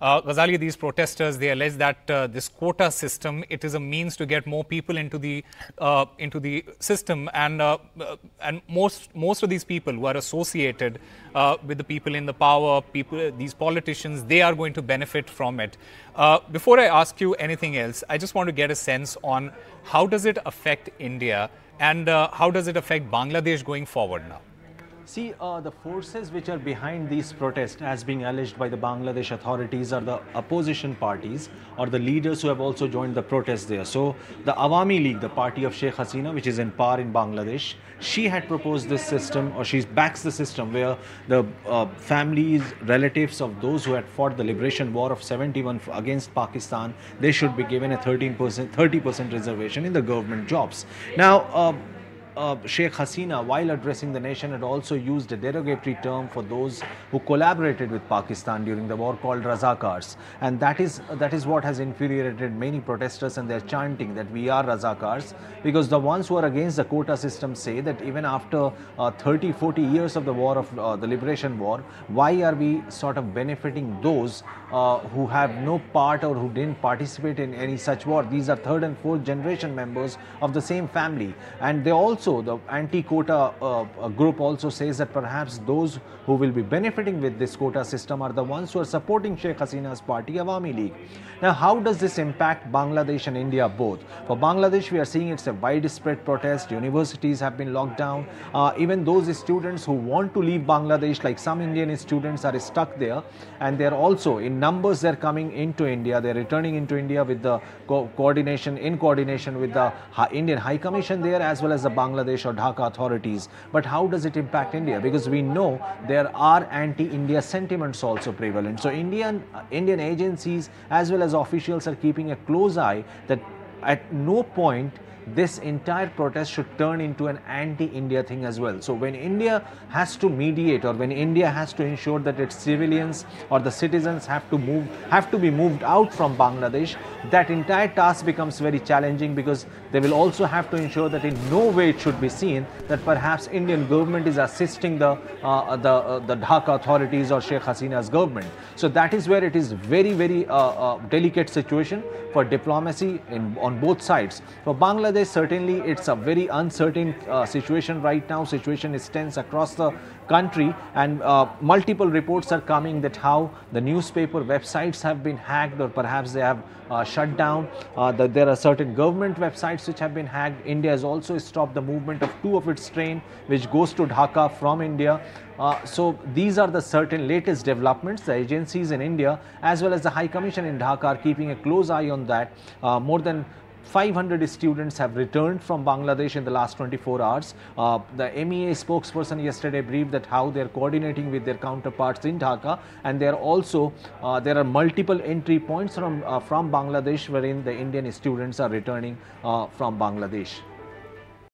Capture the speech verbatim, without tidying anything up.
Uh, Ghazali, these protesters, they allege that uh, this quota system, it is a means to get more people into the uh, into the system, and uh, and most most of these people who are associated uh, with the people in the power, people, these politicians, they are going to benefit from it. Uh, before I ask you anything else, I just want to get a sense on how does it affect India, and uh, how does it affect Bangladesh going forward now? See, uh, the forces which are behind these protests, as being alleged by the Bangladesh authorities, are the opposition parties or the leaders who have also joined the protests there. So the Awami League, the party of Sheikh Hasina, which is in power in Bangladesh, she had proposed this system, or she backs the system where the uh, families, relatives of those who had fought the liberation war of seventy-one against Pakistan, they should be given a thirteen percent, thirty percent reservation in the government jobs. Now, uh, Uh, Sheikh Hasina, while addressing the nation, had also used a derogatory term for those who collaborated with Pakistan during the war called Razakars, and that is that is what has infuriated many protesters, and they're chanting that we are Razakars, because the ones who are against the quota system say that even after uh, thirty forty years of the war of uh, the liberation war, why are we sort of benefiting those uh, who have no part or who didn't participate in any such war? These are third and fourth generation members of the same family, and they also So the anti-quota uh, group also says that perhaps those who will be benefiting with this quota system are the ones who are supporting Sheikh Hasina's party, Awami League. Now, how does this impact Bangladesh and India both? For Bangladesh, we are seeing it's a widespread protest. Universities have been locked down. Uh, even those students who want to leave Bangladesh, like some Indian students, are stuck there. And they're also, in numbers, they're coming into India. They're returning into India with the co coordination, in coordination with the Indian High Commission there, as well as the Bangladesh Bangladesh or Dhaka authorities. But how does it impact India? Because we know there are anti-India sentiments also prevalent. So Indian, uh, Indian agencies as well as officials are keeping a close eye that at no point this entire protest should turn into an anti-India thing as well. So when India has to mediate, or when India has to ensure that its civilians or the citizens have to move, have to be moved out from Bangladesh, that entire task becomes very challenging, because they will also have to ensure that in no way it should be seen that perhaps Indian government is assisting the uh, the uh, the Dhaka authorities or Sheikh Hasina's government. So that is where it is very very uh, uh, delicate situation for diplomacy in, on both sides. For Bangladesh, certainly it's a very uncertain uh, situation right now. Situation is tense across the country, and uh, multiple reports are coming that how the newspaper websites have been hacked, or perhaps they have uh, shut down. Uh, that there are certain government websites which have been hacked. India has also stopped the movement of two of its train which goes to Dhaka from India. Uh, so these are the certain latest developments. The agencies in India as well as the High Commission in Dhaka are keeping a close eye on that. Uh, more than five hundred students have returned from Bangladesh in the last twenty-four hours. Uh, the M E A spokesperson yesterday briefed that how they are coordinating with their counterparts in Dhaka, and there are also uh, there are multiple entry points from uh, from Bangladesh wherein the Indian students are returning uh, from Bangladesh.